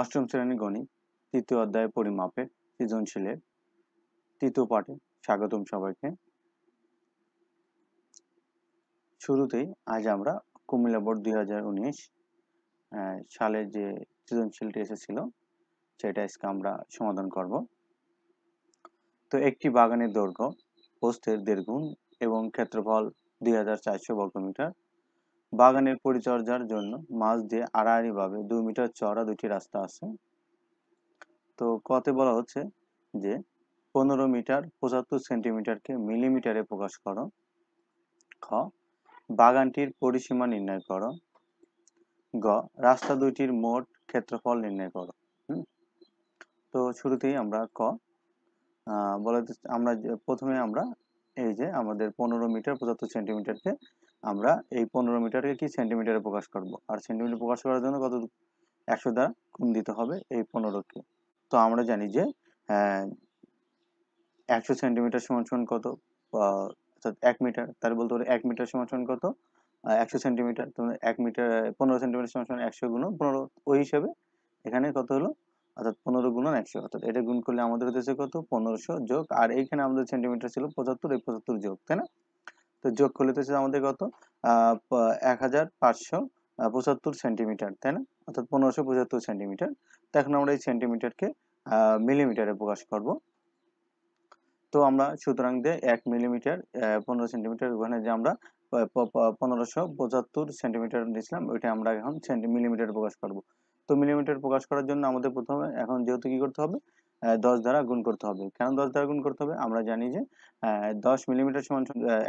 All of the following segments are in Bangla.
অষ্টম শ্রেণী গণিত তৃতীয় অধ্যায় পরিমাপের সৃজনশীলের তৃতীয় পাঠে স্বাগতম সবাইকে। শুরুতেই আজ আমরা কুমিল্লা বোর্ড 2019 সালে যে সৃজনশীলটি এসেছিল সেটা আজকে আমরা সমাধান করব। তো একটি বাগানের দৈর্ঘ্য প্রস্থের দেড় গুণ এবং ক্ষেত্রফল 2400 বর্গমিটার। বাগানের পরিচর্যার জন্য মাঝ দিয়ে আড়াআড়িভাবে 2 মিটার চওড়া দুটি রাস্তা আছে। তো কতে বলা হচ্ছে যে 15 মিটার 75 সেন্টিমিটারকে মিলিমিটারে প্রকাশ করো। খ, বাগানটির পরিসীমা নির্ণয় করো। গ, রাস্তা দুইটির মোট ক্ষেত্রফল নির্ণয় করো। তো শুরুতেই আমরা ক বলে আমরা প্রথমে এই যে আমাদের 15 মিটার 75 সেন্টিমিটারকে আমরা এই 15 মিটারকে কি সেন্টিমিটারে প্রকাশ করব, আর সেন্টিমিটার প্রকাশ করার জন্য কত 100 দ্বারা গুণ দিতে হবে এই 15কে। তো আমরা জানি যে 100 সেন্টিমিটার সমান সমান কত, অর্থাৎ 1 মিটার। তাহলে বলতে পারি 1 মিটার সমান সমান কত 100 সেন্টিমিটার। তো 1 মিটার 15 সেন্টিমিটার সমান সমান 100 গুণ 15। ওই হিসাবে এখানে কত হলো, অর্থাৎ 15 গুণ 100, অর্থাৎ এটা গুণ করলে আমাদের হচ্ছে কত 1500 যোগ, আর এইখানে আমাদের সেন্টিমিটার ছিল 75 যোগ, তাই না? তো যোগ করলে তো আমাদের কত 1575 সেন্টিমিটার, তাই না? অর্থাৎ 1575 সেন্টিমিটার। তো এখন আমরা এই সেন্টিমিটারকে মিলিমিটারে প্রকাশ করব। তো আমরা সুতরাং দিয়ে 1 মিলিমিটার 15 সেন্টিমিটার, ওখানে যে আমরা 1575 সেন্টিমিটার নিয়েছিলাম ওইটা আমরা এখন মিলিমিটারে প্রকাশ করব। তো মিলিমিটার প্রকাশ করার জন্য আমাদের প্রথমে এখন যেহেতু কি করতে হবে 10 দ্বারা গুণ করতে হবে। কেন 10 দ্বারা গুণ করতে হবে? আমরা জানি যে 10 মিলিমিটার সমান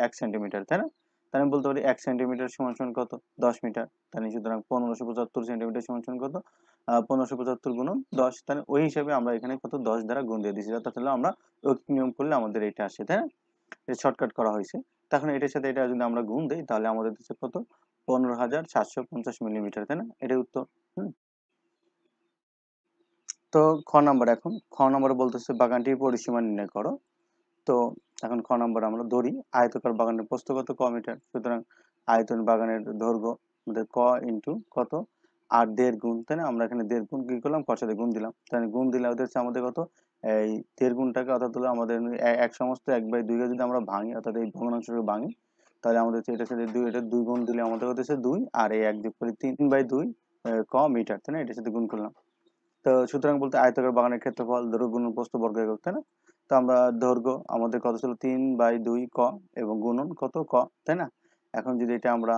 1 সেন্টিমিটার, তাই না? তাহলে বলতে পারি 1 সেন্টিমিটার সমান সমান কত 10 মিটার। তাহলে সুতরাং 1575 সেন্টিমিটার সমান সমান কত 1575 গুণ 10। তাহলে ওই হিসাবে আমরা এখানে কত 10 দ্বারা গুণ দিয়ে দিয়েছি, তাহলে আমরা ওই নিয়ম করলে আমাদের এটা আসে, তাই না? এটা শর্টকাট করা হয়েছে। তখন এটার সাথে এটা যদি আমরা গুণ দিই তাহলে আমাদের হচ্ছে কত 15750 মিলিমিটার, তাই না? এটাই উত্তর। তো খ নাম্বার, এখন খ নাম্বার বলতেছে বাগানটির পরিসীমা নির্ণয় করো। তো এখন খ নাম্বার আমরা ধরি আয়তকার বাগানের প্রস্থ কত ক মিটার। সুতরাং আয়তন বাগানের দৈর্ঘ্য আমাদের ক ইন্টু কত আর দেড় গুণ, তাই না? আমরা এখানে দেড় গুণ কি করলাম কর সাথে গুণ দিলাম, তাহলে গুণ দিলে হচ্ছে আমাদের কত এই দেড় গুণটাকে, অর্থাৎ হলো আমাদের এক সমস্ত 1/2 যদি আমরা ভাঙি, অর্থাৎ এই ভগ্নাংশকে ভাঙি, তাহলে আমাদের এটার সাথে 2, এটা 2 গুণ দিলে আমাদের হচ্ছে 2 আর এই 1 যোগ করে 3/2 ক মিটার, তাই না? এটার সাথে গুণ করলাম। তো সুতরাং বলতে আয়তকার বাগানের ক্ষেত্রফল দৈর্ঘ্য গুণন প্রস্থ বর্গ একক, তাই না? তো আমরা দৈর্ঘ্য আমাদের কত ছিল 3/2 ক এবং গুণন কত ক, তাই না? এখন যদি এটা আমরা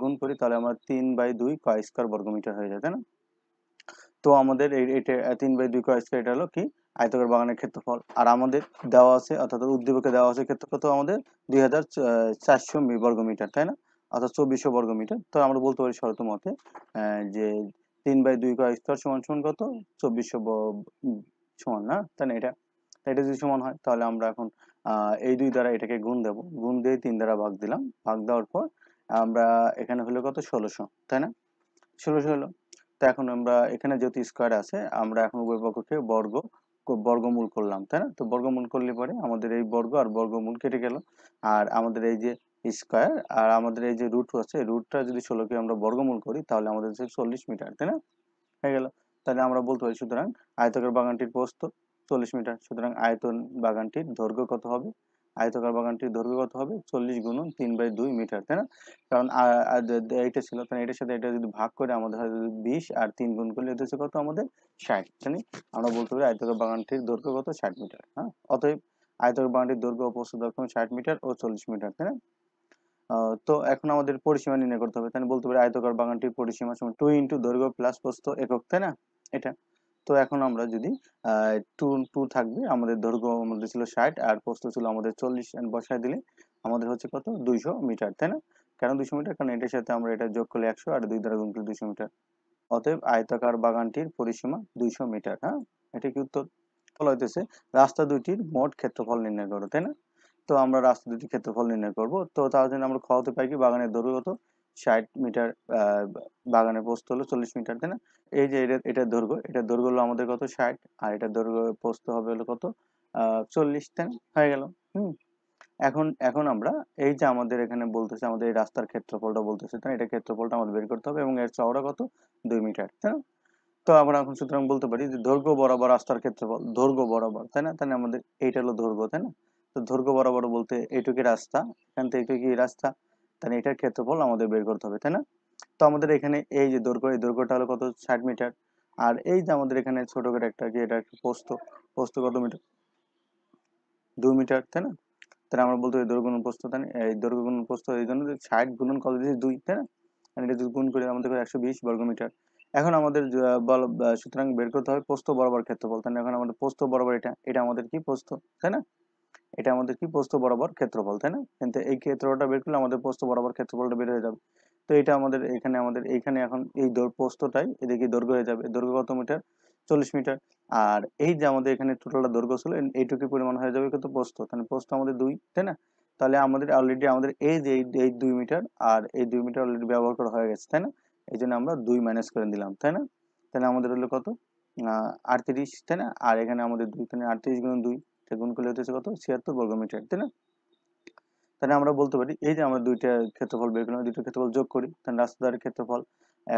গুণ করি তাহলে আমরা 3/2 ক স্কয়ার বর্গমিটার হয়ে যায়, তাই না? তো আমাদের এটা 3/2 ক স্কয়ার, এটা হলো কি আয়তকার বাগানের ক্ষেত্রফল। আর আমাদের দেওয়া আছে, অর্থাৎ উদ্দীপকে দেওয়া আছে ক্ষেত্রফল তো আমাদের 2400 বর্গমিটার, তাই না? অর্থাৎ 2400 বর্গমিটার। তো আমরা বলতে পারি শর্ত মতে যে 3/2 ক স্কয়ার সমান সমান কত 2400 সমান, না? তাই না? এটা যদি সমান হয় তাহলে আমরা এখন এই 2 দ্বারা এটাকে গুণ দেব, গুণ দিয়ে 3 দ্বারা ভাগ দিলাম, ভাগ দেওয়ার পর আমরা এখানে হলো কত 1600, তাই না? 1600 হলো। তো এখন আমরা এখানে যেহেতু স্কয়ার আছে আমরা এখন উভয় পক্ষকে বর্গমূল করলাম, তাই না? তো বর্গমূল করলে পরে আমাদের এই বর্গ আর বর্গমূল কেটে গেল, আর আমাদের এই যে স্কয়ার আর আমাদের এই যে রুট আছে, রুটটা যদি 16কে আমরা বর্গমূল করি তাহলে আমাদের 40 মিটার, তাই না? হয়ে গেল। তাহলে আমরা বলতে পারি সুতরাং আয়তকার বাগানটির প্রস্থ 40 মিটার। সুতরাং আয়তন বাগানটির দৈর্ঘ্য কত হবে, আয়তকার বাগানটির দৈর্ঘ্য কত হবে 40 গুণন 3/2 মিটার, তাই না? কারণ এইটা ছিল, তাই এটার সাথে এটা যদি ভাগ করে আমাদের হয় 20 আর 3 গুণ করলে এটা হচ্ছে কত আমাদের 60, তাই আমরা বলতে পারি আয়তকার বাগানটির দৈর্ঘ্য কত 60 মিটার। হ্যাঁ, অতএব আয়তকার বাগানটির দৈর্ঘ্য প্রস্থ 60 মিটার ও 40 মিটার, তাই না? তো এখন আমাদের পরিসীমা নির্ণয় করতে হবে, তাহলে বলতে পারি আয়তকার বাগানটির পরিসীমা সমান 2 দৈর্ঘ্য প্লাস প্রস্থ একক, তাই না? এটা। তো এখন আমরা যদি 2 থাকবে, আমাদের দৈর্ঘ্য আমাদের ছিল 60 আর প্রস্থ ছিল আমাদের 40, বসায় দিলে আমাদের হচ্ছে কত 200 মিটার, তাই না? কেন 200 মিটার? কারণ এটার সাথে আমরা এটা যোগ করলে 100 আর 2 দ্বারা গুণ করলে 200 মিটার। অতএব আয়তকার বাগানটির পরিসীমা 200 মিটার। হ্যাঁ, এটা কি উত্তর? বলা হইতেছে রাস্তা দুইটির মোট ক্ষেত্রফল নির্ণয় করো, তাই না? তো আমরা রাস্তা দুটির ক্ষেত্রফল নির্ণয় করব। তো তার জন্য আমরা খাওয়াতে পাই কি বাগানের দৈর্ঘ্য কত 60 মিটার, বাগানের প্রস্থ হলো 40 মিটার, তাই না? এই যে এটার দৈর্ঘ্য, এটার দৈর্ঘ্য হলো আমাদের কত 60 আর এটার দৈর্ঘ্য প্রস্থ হবে হলো কত 40, তাই না? হয়ে গেল। এখন আমরা এই যে আমাদের এখানে বলতেছে আমাদের এই রাস্তার ক্ষেত্রফলটা বলতেছে, তাই না? এটা ক্ষেত্রফলটা আমাদের বের করতে হবে এবং এর চওড়া কত 2 মিটার, তাই না? তো আমরা এখন সুতরাং বলতে পারি যে দৈর্ঘ্য বরাবর রাস্তার ক্ষেত্রফল, দৈর্ঘ্য বরাবর, তাই না? তাহলে আমাদের এইটা হলো দৈর্ঘ্য, তাই না? তো দৈর্ঘ্য বরাবর বলতে এইটুকু রাস্তা, এখান থেকে এইটুকু রাস্তা, তাহলে এটার ক্ষেত্রফল আমাদের বের করতে হবে, তাই না? তো আমাদের এখানে এই যে দৈর্ঘ্য, এই দৈর্ঘ্যটা হলো কত, 60 মিটার। আর এই যে আমাদের এখানে ছোট করে একটা কি, এটা একটা প্রস্থ, প্রস্থ কত মিটার, 2 মিটার, তাই না? তাহলে আমরা বলতে পারি দৈর্ঘ্য গুণন প্রস্থ, তাই না? এই দৈর্ঘ্য গুণন প্রস্থ, এই জন্য 60 গুণন কত দিয়েছি, 2, তাই না? এটা যদি গুণ করি আমাদের 120 বর্গমিটার। এখন আমাদের সুতরাং বের করতে হবে প্রস্থ বরাবর ক্ষেত্রফল, তাই না? এখন আমাদের প্রস্থ বরাবর এটা, এটা আমাদের কি প্রস্থ, তাই না? এটা আমাদের কি প্রস্থ বরাবর ক্ষেত্রফল, তাই না? কিন্তু এই ক্ষেত্রটা বের করলে আমাদের প্রস্থ বরাবর ক্ষেত্রফলটা বের হয়ে যাবে। তো এটা আমাদের এখানে, আমাদের এইখানে এখন এই প্রস্থটাই এদিকে দৈর্ঘ্য হয়ে যাবে। দৈর্ঘ্য কত মিটার, 40 মিটার। আর এই যে আমাদের এখানে টোটালটা দৈর্ঘ্য ছিল, এইটুকু পরিমাণ হয়ে যাবে কত, প্রস্থ, তাহলে প্রস্থ আমাদের 2, তাই না? তাহলে আমাদের অলরেডি আমাদের এই যে এই 2 মিটার আর এই 2 মিটার অলরেডি ব্যবহার করা হয়ে গেছে, তাই না? এই জন্য আমরা 2 মাইনাস করে দিলাম, তাই না? তাহলে আমাদের হলো কত, 38, তাই না? আর এখানে আমাদের 2, তাহলে 38 গুণ 2, গুণ করলে হতেছে কত, 76 বর্গমিটার, তাই না? তাহলে আমরা বলতে পারি এই যে আমরা দুইটা ক্ষেত্রফল বের করলাম, দুইটা ক্ষেত্রফল যোগ করি, তাহলে রাস্তার ক্ষেত্রফল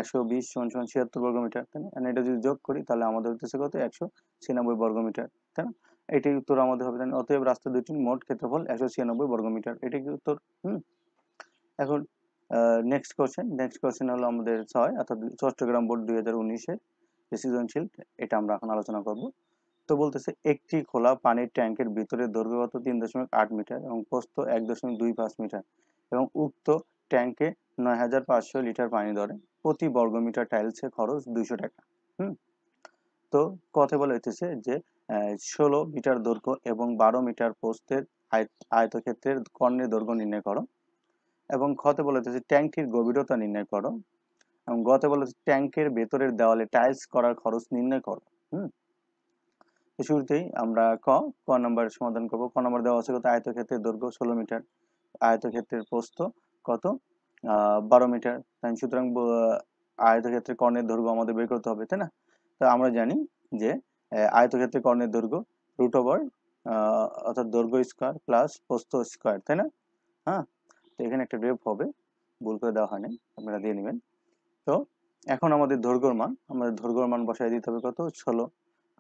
120 = 76 বর্গমিটার, তাই না? এটা যদি যোগ করি তাহলে আমাদের হতেছে কত, 196 বর্গমিটার, তাই না? এটাই উত্তর আমাদের হবে। অতএব রাস্তা দুইটির মোট ক্ষেত্রফল 196 বর্গমিটার, এটাই কি উত্তর। এখন নেক্সট কোশ্চেন, নেক্সট কোশ্চেন হলো আমাদের 6 অর্থাৎ চট্টগ্রাম বোর্ড 2019-এর সৃজনশীল, এটা আমরা এখন আলোচনা করব। তো বলতেছে একটি খোলা পানির ট্যাঙ্কের ভিতরে দৈর্ঘ্যগত 3.8 মিটার এবং প্রস্থ 1.25 মিটার এবং উক্ত ট্যাঙ্কে 9500 লিটার পানি ধরে, প্রতি বর্গমিটার টাইলসে খরচ 200 টাকা। তো কথা বলা হইতেছে যে 16 মিটার দৈর্ঘ্য এবং 12 মিটার প্রস্থের আয়তক্ষেত্রের কর্ণের দৈর্ঘ্য নির্ণয় করো, এবং ক্ষতে বলা হইতেছে ট্যাঙ্কটির গভীরতা নির্ণয় করো, এবং গতে বলা হচ্ছে ট্যাঙ্কের ভেতরের দেওয়ালে টাইলস করার খরচ নির্ণয় করো। শুরুতেই আমরা ক নাম্বার সমাধান করব। ক নাম্বার দেওয়া আছে কত, আয়তক্ষেত্রের দৈর্ঘ্য 16 মিটার, আয়তক্ষেত্রের প্রস্থ কত, 12 মিটার। তাই সুতরাং আয়তক্ষেত্রের কর্ণের দৈর্ঘ্য আমাদের বের করতে হবে, তাই না? তো আমরা জানি যে আয়তক্ষেত্রের কর্ণের দৈর্ঘ্য √ অর্থাৎ দৈর্ঘ্য স্কোয়ার প্লাস প্রস্থ স্কোয়ার, তাই না? হ্যাঁ, তো এখানে একটা রেফ হবে, ভুল করে দেওয়া হয়নি, আপনারা দিয়ে নেবেন। তো এখন আমাদের দৈর্ঘ্যর মান, আমাদের দৈর্ঘ্যর মান বসায় দিতে হবে কত, 16,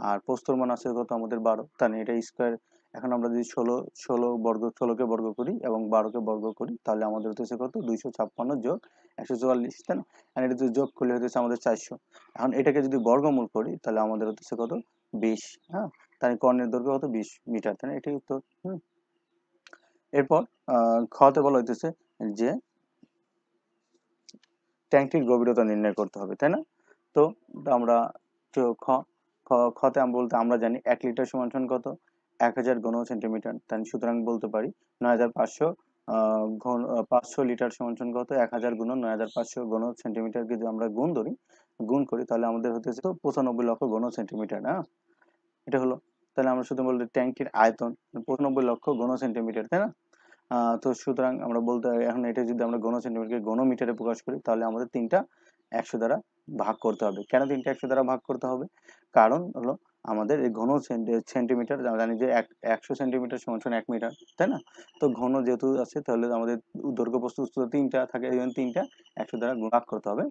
আর প্রস্থর মান আছে কত আমাদের 12, তাহলে এটা স্কয়ার। এখন আমরা যদি 16 কে বর্গ করি এবং 12 কে বর্গ করি তাহলে আমাদের হতেছে কত, 256 যোগ 144, তাই না? আর এটা যদি যোগ করলে হতেছে আমাদের 400। এখন এটাকে যদি বর্গমূল করি তাহলে আমাদের হতেছে কত, 20। হ্যাঁ, তাহলে কর্ণের দৈর্ঘ্য কত, 20 মিটার, তাই না? এটাই উত্তর। এরপর খতে বলা হইতেছে যে ট্যাঙ্কটির গভীরতা নির্ণয় করতে হবে, তাই না? তো আমরা খতে বলতে আমরা জানি 1 লিটার সমান কত, 1000 ঘন সেন্টিমিটার। তাই সুতরাং বলতে পারি 9500 লিটার সমান কত, 1000 গুণ 9500 ঘন সেন্টিমিটারকে যদি আমরা গুণ করি তাহলে আমাদের হতেছে 95 লক্ষ ঘন সেন্টিমিটার। হ্যাঁ, এটা হলো। তাহলে আমরা শুধু বলতে ট্যাঙ্কটির আয়তন 95 লক্ষ ঘন সেন্টিমিটার, তাই না? তো সুতরাং আমরা বলতে এখন এটা যদি আমরা ঘন সেন্টিমিটারকে ঘন মিটারে প্রকাশ করি তাহলে আমাদের 3টা 100 দ্বারা ভাগ করতে হবে। কেন 3টা 100 দ্বারা ভাগ করতে হবে? কারণ হলো আমাদের এই ঘন সেন্টিমিটার জানি যে 100 সেন্টিমিটার সমান 1 মিটার, তাই না? তো ঘন যেহেতু আছে তাহলে আমাদের দৈর্ঘ্য প্রস্থ উচ্চতা 3টা থাকে, এই জন্য 3টা 100 দ্বারা ভাগ করতে হবে।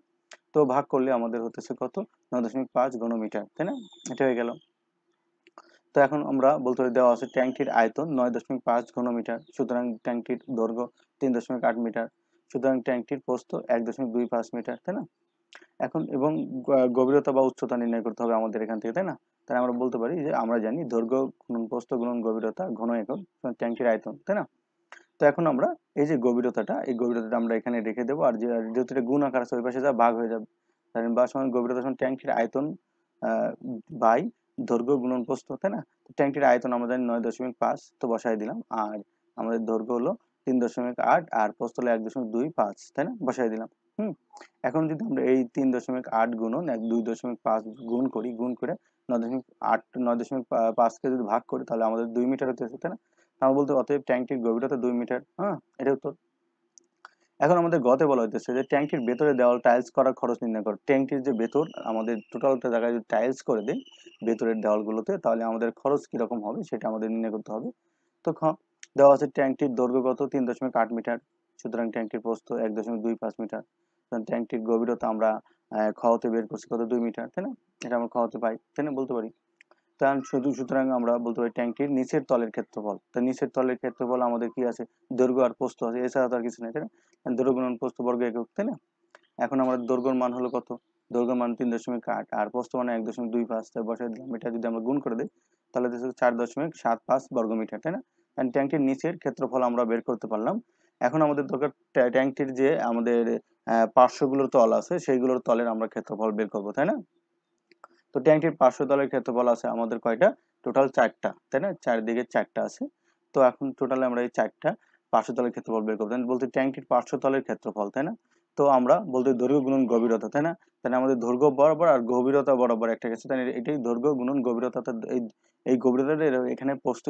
তো ভাগ করলে আমাদের হতেছে কত, 9.5 ঘনমিটার, তাই না? এটা হয়ে গেল। তো এখন আমরা বলতে পারি দেওয়া আছে ট্যাঙ্কটির আয়তন 9.5 ঘনমিটার, সুতরাং ট্যাঙ্কটির দৈর্ঘ্য 3.8 মিটার, সুতরাং ট্যাঙ্কটির প্রস্থ 1.25 মিটার, তাই না? এখন এবং গভীরতা বা উচ্চতা নির্ণয় করতে হবে আমাদের এখান থেকে, তাই না? তাহলে আমরা বলতে পারি যে আমরা জানি দৈর্ঘ্য গুণন প্রস্থ গুণন গভীরতা ঘন একক ট্যাঙ্কের আয়তন, তাই না? তো এখন আমরা এই যে গভীরতাটা, এই গভীরতাটা আমরা এখানে রেখে দেবো, আর যেহেতু গুণ আকার আছে ওই পাশে যা ভাগ হয়ে যাবে, তাহলে বা সমান গভীরতা সমান ট্যাঙ্কের আয়তন বাই দৈর্ঘ্য গুণন প্রস্থ, তাই না? ট্যাঙ্কের আয়তন আমাদের 9.5, তো বসাই দিলাম, আর আমাদের দৈর্ঘ্য হলো 3.8 আর প্রস্থ হলো 1.25, তাই না? বসাই দিলাম। এখন যদি আমরা এই 3.8 গুণন 2.5 গুণ করে 9.5কে যদি ভাগ করি তাহলে আমাদের 2 মিটার হতে আসে, তাই না? আমরা বলতে অতএব ট্যাঙ্কটির গভীরতা 2 মিটার। হ্যাঁ, এটা উত্তর। এখন আমাদের গতে বলা হইতেছে যে ট্যাঙ্কটির ভেতরে দেওয়াল টাইলস করার খরচ নির্ণয় করো। ট্যাঙ্কটির যে ভেতর আমাদের টোটালটা জায়গায় যদি টাইলস করে দিই ভেতরের দেওয়ালগুলোতে তাহলে আমাদের খরচ কিরকম হবে সেটা আমাদের নির্ণয় করতে হবে। তো দেওয়া আছে ট্যাঙ্কটির দৈর্ঘ্য কত, 3.8 মিটার, সুতরাং ট্যাঙ্কটির প্রস্থ 1.25 মিটার, ট্যাঙ্কটির গভীরতা আমরা খাওয়াতে বের করছি কত 2 মিটার তাই না এটা আমরা খাওয়াতে পাই তাই না বলতে পারি তাহলে শুধু সুতরাং আমরা বলতে পারি ট্যাঙ্কটির নিচের তলের ক্ষেত্রফল তো নিচের তলের ক্ষেত্রফল আমাদের কি আছে দৈর্ঘ্য আর প্রস্থ আছে এছাড়া আর কিছু নাই তাই না দৈর্ঘ্য গুণন প্রস্থ বর্গ একক তাই না এখন আমরা দৈর্ঘ্যর মান হলো কত দৈর্ঘ্য মান 3.8 আর প্রস্থ মান 1.25 তাই বসাই দিলাম এটা যদি আমরা গুণ করে দেই তাহলে দেখো 4.75 বর্গ মিটার তাই না তাহলে ট্যাঙ্কটির নিচের ক্ষেত্রফল আমরা বের করতে পারলাম এখন আমাদের দরকার ট্যাঙ্কটির যে আমাদের পার্শ্বগুলোর তল আছে সেইগুলোর তলের আমরা ক্ষেত্রফল বের করব তাই না তো ট্যাঙ্কটির পার্শ্ব তলের ক্ষেত্রফল আছে আমাদের কয়টা টোটাল 4টা তাই না চারদিকে 4টা আছে তো এখন টোটাল আমরা এই 4টা পার্শ্ব তলের ক্ষেত্রফল বের করব তাহলে বলতে ট্যাঙ্কটির পার্শ্ব তলের ক্ষেত্রফল তাই না তো আমরা বলতে দৈর্ঘ্য গুণন গভীরতা তাই না তাহলে আমাদের দৈর্ঘ্য বরাবর আর গভীরতা বরাবর একটা আছে তাই এটাই দৈর্ঘ্য গুণন গভীরতা এই গভীরতাটা এখানে প্রস্থ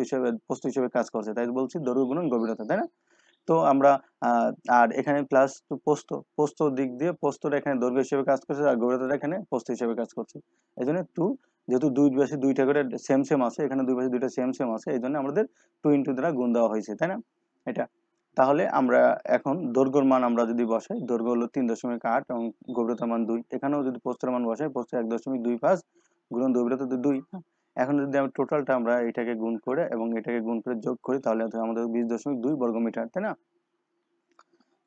হিসেবে কাজ করছে তাই বলছি দৈর্ঘ্য গুণন গভীরতা তাই না তো আমরা আর এখানে প্লাস প্রস্থ দিক দিয়ে প্রস্থটা এখানে দৈর্ঘ্য হিসেবে কাজ করছে আর গভীরতাটা এখানে প্রস্থ হিসেবে কাজ করছে এইজন্য 2 যেহেতু দুই পাশে দুইটা করে সেম আছে এখানে দুই পাশে দুইটা সেম আছে এইজন্য আমাদের 2 দ্বারা গুণ দেওয়া হয়েছে তাই না এটা তাহলে আমরা এখন দৈর্ঘ্যর মান আমরা যদি বসাই দৈর্ঘ্য হলো 3.8 এবং গভীরতার মান 2 এখানেও যদি প্রস্থের মান বসাই প্রস্থ 1.25 গুণন গভীরতা তো 2 এখন যদি আমরা টোটালটা আমরা এটাকে গুণ করে এবং এটাকে গুণ করে যোগ করি তাহলে আমাদের 20.2 বর্গ মিটার তাই না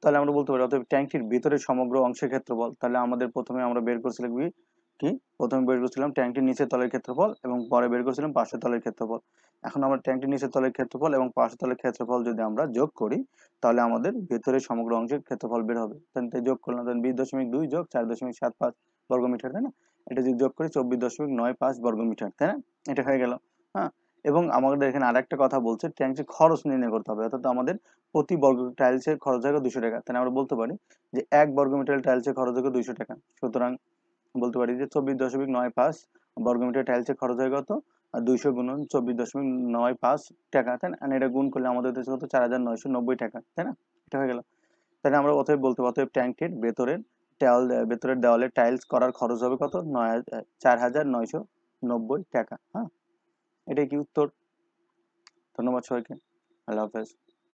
তাহলে আমরা বলতে পারি অতএব ট্যাঙ্কটির ভিতরে সমগ্র অংশের ক্ষেত্রফল তাহলে আমাদের প্রথমে আমরা বের করছিলাম কি প্রথমে বের করছিলাম ট্যাঙ্কটির নিচের তলের ক্ষেত্রফল এবং পরে বের করছিলাম পার্শ্ব তলের ক্ষেত্রফল এখন আমরা ট্যাঙ্কটির নিচের তলের ক্ষেত্রফল এবং পার্শ্ব তলের ক্ষেত্রফল যদি আমরা যোগ করি তাহলে আমাদের ভিতরে সমগ্র অংশের ক্ষেত্রফল বের হবে তাহলে যোগ করলাম তখন 20.2 যোগ 4.75 বর্গ মিটার তাই না এটা যদি যোগ করি 24.95 বর্গ মিটার তাই না এটা হয়ে গেল হ্যাঁ এবং আমাদের এখানে আরেকটা কথা বলছে ট্যাঙ্কটির খরচ নির্ণয় করতে হবে অর্থাৎ আমাদের প্রতি বর্গ টাইলসের খরচ হবে 200 টাকা তাই আমরা বলতে পারি যে 1 বর্গ মিটার টাইলসের খরচ হবে 200 টাকা সুতরাং বলতে পারি যে 24.95 বর্গ মিটার টাইলসের খরচ হয় কত 200 গুণন 24.95 টাকা তাই না আর এটা গুণ করলে আমাদের হচ্ছে কত 4990 টাকা তাই না এটা হয়ে গেল তাহলে আমরা অতএব বলতে পারি ট্যাঙ্কটির ভেতরের দেওয়ালে টাইলস করার খরচ হবে কত 4990 টাকা হ্যাঁ এটাই কি উত্তর ধন্যবাদ সবাইকে আল্লাহ হাফেজ